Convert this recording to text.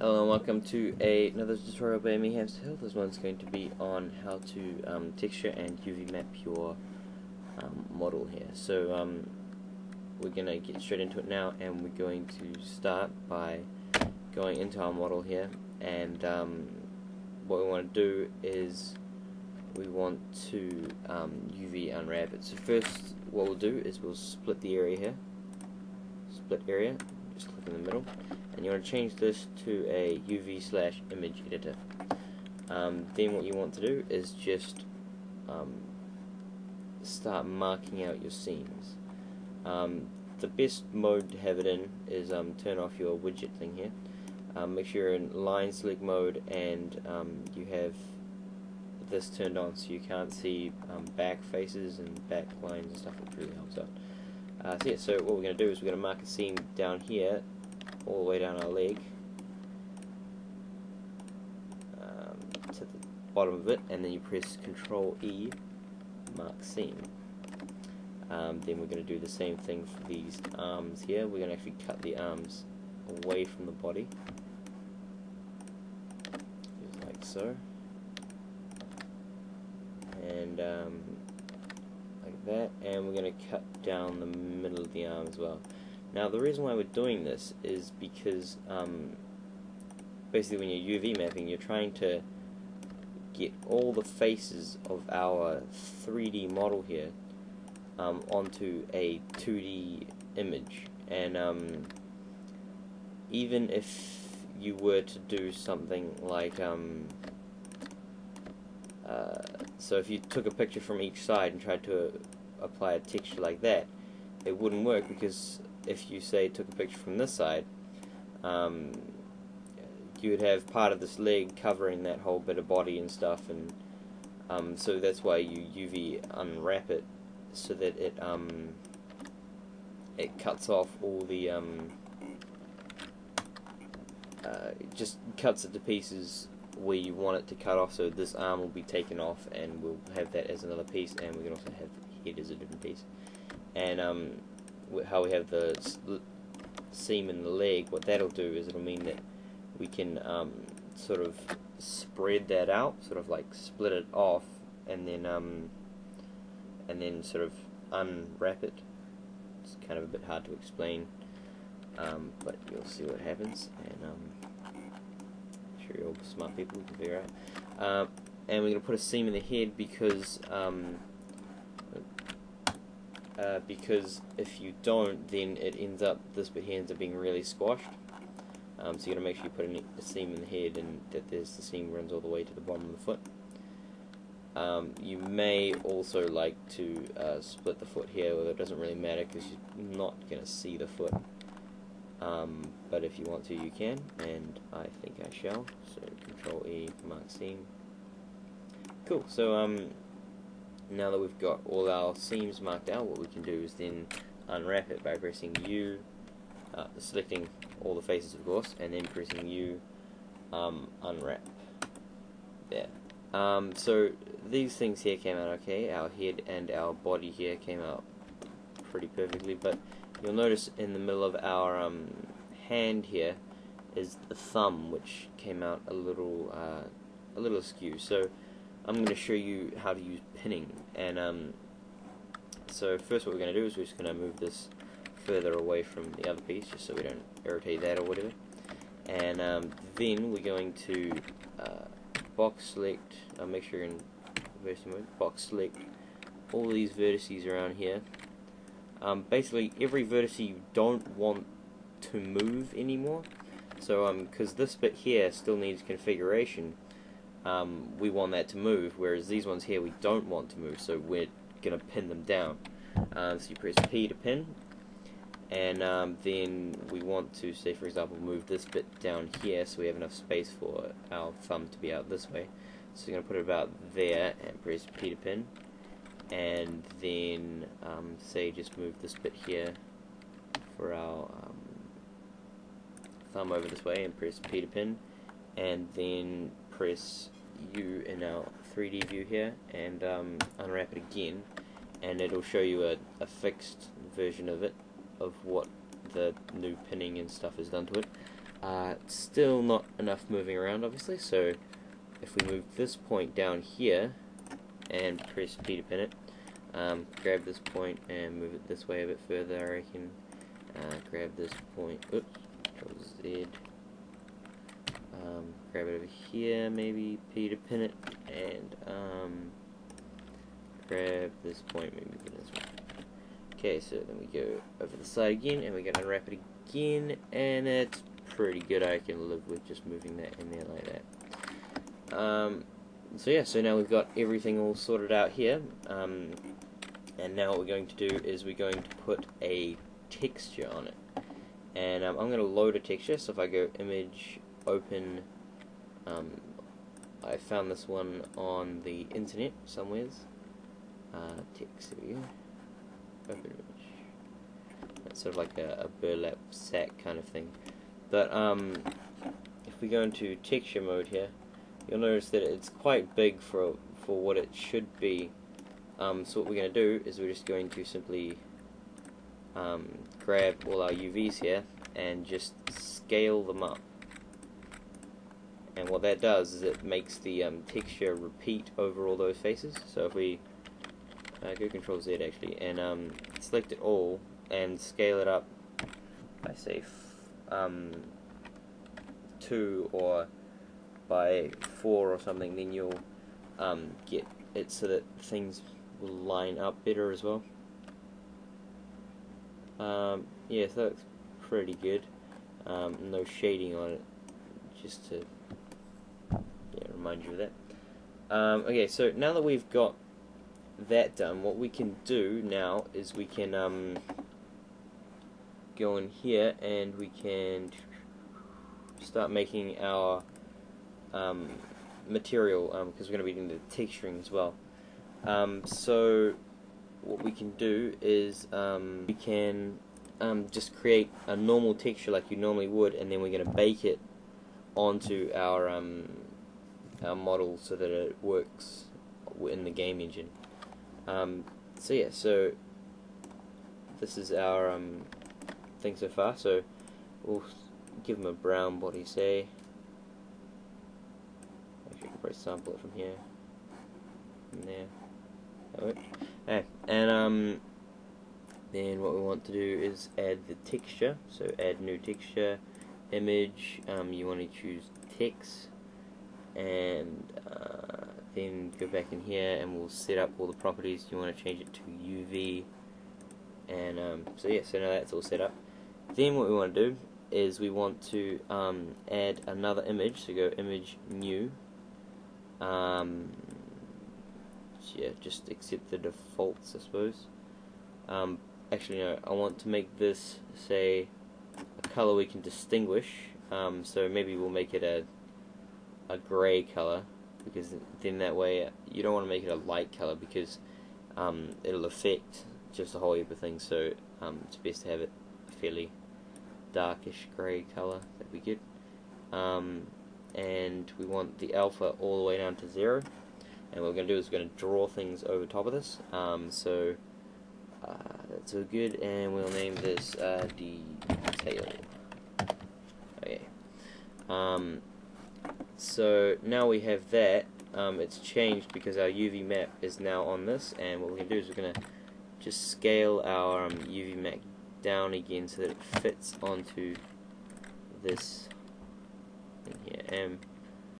Hello and welcome to another tutorial by me, Hamsterhill. This one's going to be on how to texture and UV map your model here. So we're going to get straight into it now, and we're going to start by going into our model here. And what we want to do is we want to UV unwrap it. So first what we'll do is we'll split the area here. Split area. Just click in the middle. And you want to change this to a UV/Image Editor. Then what you want to do is just start marking out your seams. The best mode to have it in is turn off your widget thing here. Make sure you're in line select mode and you have this turned on so you can't see back faces and back lines and stuff. It really helps out. So yeah, so what we're going to do is we're going to mark a seam down here, all the way down our leg to the bottom of it, and then you press Ctrl+E, mark seam. Then we're going to do the same thing for these arms here. We're going to actually cut the arms away from the body, just like so, and like that. And we're going to cut down the middle of the arm as well. Now the reason why we're doing this is because basically when you're UV mapping, you're trying to get all the faces of our 3D model here onto a 2D image. And even if you were to do something like so if you took a picture from each side and tried to apply a texture like that, it wouldn't work, because if you say took a picture from this side, you would have part of this leg covering that whole bit of body and stuff, and so that's why you UV unwrap it, so that it it cuts off all the just cuts it to pieces where you want it to cut off. So this arm will be taken off, and we'll have that as another piece, and we can also have the head as a different piece. And how we have the seam in the leg, what that'll do is it'll mean that we can sort of spread that out, sort of like split it off, and then sort of unwrap it. It's kind of a bit hard to explain, but you'll see what happens, and I'm sure all smart people can figure out. And we're gonna put a seam in the head because if you don't, then it ends up, this bit here ends up being really squashed. So you gotta make sure you put a seam in the head, and that the seam runs all the way to the bottom of the foot. You may also like to split the foot here, although it doesn't really matter because you're not gonna see the foot. But if you want to, you can, and I think I shall. So Ctrl+E, mark seam. Cool. So now that we've got all our seams marked out, what we can do is then unwrap it by pressing U, selecting all the faces of course, and then pressing U, unwrap. There. So these things here came out okay. Our head and our body here came out pretty perfectly, but you'll notice in the middle of our hand here is the thumb, which came out a little askew. So I'm going to show you how to use pinning, and so first what we're going to do is we're just going to move this further away from the other piece, just so we don't irritate that or whatever. And then we're going to box select, make sure you're in vertex mode, box select all these vertices around here. Basically every vertex you don't want to move anymore, so because this bit here still needs configuration, we want that to move, whereas these ones here we don't want to move, so we're going to pin them down. So you press P to pin, and then we want to, say for example, move this bit down here so we have enough space for our thumb to be out this way. So you're going to put it about there and press P to pin, and then say just move this bit here for our thumb over this way and press P to pin, and then press U in our 3D view here and unwrap it again, and it'll show you a fixed version of it, of what the new pinning and stuff has done to it. Still not enough moving around, obviously, so if we move this point down here and press B to pin it, grab this point and move it this way a bit further, I reckon. Grab this point, oops, Z, grab it over here, maybe P to pin it, and grab this point, maybe pin this one. Okay, so then we go over the side again, and we're going to unwrap it again, and it's pretty good. I can live with just moving that in there like that. So yeah, so now we've got everything all sorted out here, and now what we're going to do is we're going to put a texture on it. And I'm going to load a texture, so if I go image, open, I found this one on the internet somewheres, text, there we go, open image. It's sort of like a burlap sack kind of thing. But if we go into texture mode here, you'll notice that it's quite big for what it should be. So what we're going to do is we're just going to simply grab all our UVs here and just scale them up. And what that does is it makes the texture repeat over all those faces. So if we go Control Z actually and select it all and scale it up, I say 2 or by 4 or something, then you'll get it so that things will line up better as well. Yeah, so that looks pretty good. No shading on it, just to remind you of that. Okay, so now that we've got that done, what we can do now is we can go in here and we can start making our material, because we're going to be doing the texturing as well. So what we can do is we can just create a normal texture like you normally would, and then we're going to bake it onto our model so that it works in the game engine. So yeah, so this is our thing so far. So we'll give them a brown body, say. Actually, I can probably sample it from here and there. That works. And then what we want to do is add the texture, so add new texture, image, you want to choose text, and then go back in here and we'll set up all the properties. You want to change it to UV, and so yeah, so now that's all set up. Then what we want to do is we want to add another image, so go image, new, yeah, just accept the defaults, I suppose. Actually, no, I want to make this, say, a color we can distinguish. So maybe we'll make it a grey color, because then that way you don't want to make it a light color, because it'll affect just a whole heap of things. So it's best to have it a fairly darkish grey color that we get. And we want the alpha all the way down to 0. And what we're going to do is we're going to draw things over top of this, so that's all good, and we'll name this detail. Okay. So now we have that. It's changed because our UV map is now on this, and what we're going to do is we're going to just scale our UV map down again so that it fits onto this in here.